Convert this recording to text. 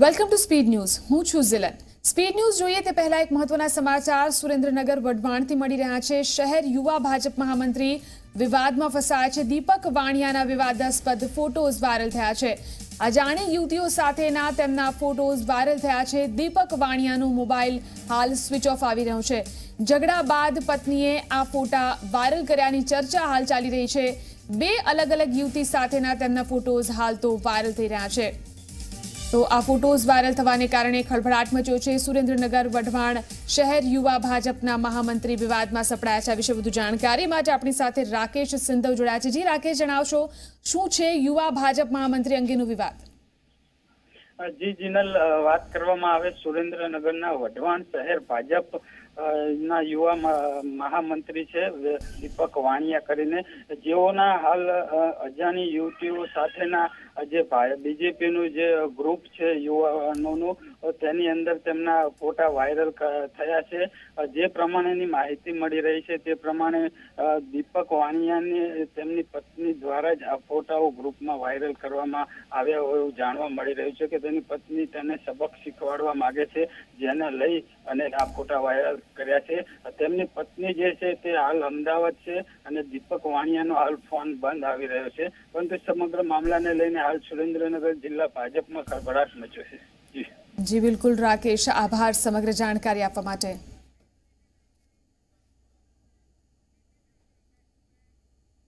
Welcome to speed news હું છું ઝિલન speed news જોઈએ તે પહેલા એક મહત્વના સમાચાર સુરેન્દ્રનગર વડવાણથી મળી રહ્યા છે શહેર યુવા ભાજપ મહામંત્રી વિવાદમાં ફસાયા છે દીપક વાણિયાના વિવાદાસ્પદ ફોટોઝ વાયરલ થયા છે અજાણી યુવતીઓ સાથેના તેમના ફોટોઝ વાયરલ થયા છે દીપક વાણિયાનો મોબાઈલ હાલ સ્વિચ ઓફ આવી રહ્યો છે ઝઘડા બાદ પત્નીએ આ ફોટા વાયરલ કર્યાની ચર્ચા હાલ ચાલી રહી છે બે અલગ અલગ યુવતી સાથેના તેમના ફોટોઝ હાલ તો વાયરલ થઈ રહ્યા છે तो आ फोटोज वायरल થવાને કારણે ખળભળાટ મચ્યો છે સુરેન્દ્રનગર વડવાણ શહેર યુવા ભાજપના મહામંત્રી વિવાદમાં સપડાયા છે વિશે વધુ જાણકારી માટે આપણી સાથે રાકેશ સિંધવ જોડાયા છે જી રાકેશ જણાવશો શું છે યુવા ભાજપ મહામંત્રી અંગેનો વિવાદ જી જીનલ વાત કરવામાં આવે સુરેન્દ્રનગરના વડવાણ શહેર ભાજપ ના યુવા મહામંત્રી છે દીપક વાણિયા કરીને જેઓના હાલ અજાણી યુવતીઓ સાથેના જે બીજેપીનું જે ગ્રુપ છે યુવાનોનું તેની અંદર તેમના ફોટા વાયરલ થયા છે જે પ્રમાણેની માહિતી મળી રહી છે તે પ્રમાણે દીપક વાણિયાને તેમની પત્ની દ્વારા જ આ ફોટાઓ ગ્રુપમાં વાયરલ કરવામાં આવ્યા હોય એવું જાણવા મળી રહ્યું છે કે તેની પત્ની તેને સબક શીખવાડવા માગે છે જેને લઈ અને આ ફોટા વાયરલ કર્યા છે તેમની પત્ની જે છે તે હાલ અમદાવાદ છે અને દીપક વાણિયાનો હાલ ફોન બંધ આવી રહ્યો છે પરંતુ સમગ્ર મામલાને લઈને હાલ સુરેન્દ્રનગર જિલ્લા ભાજપમાં ખળભળાટ મચ્યો છે જી बिल्कुल राकेश आभार समग्र जानकारी आपवा माटे।